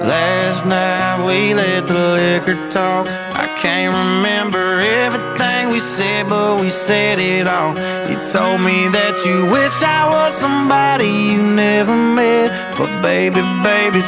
Last night we let the liquor talk. I can't remember everything we said, but we said it all. You told me that you wish I was somebody you never met, but baby, baby,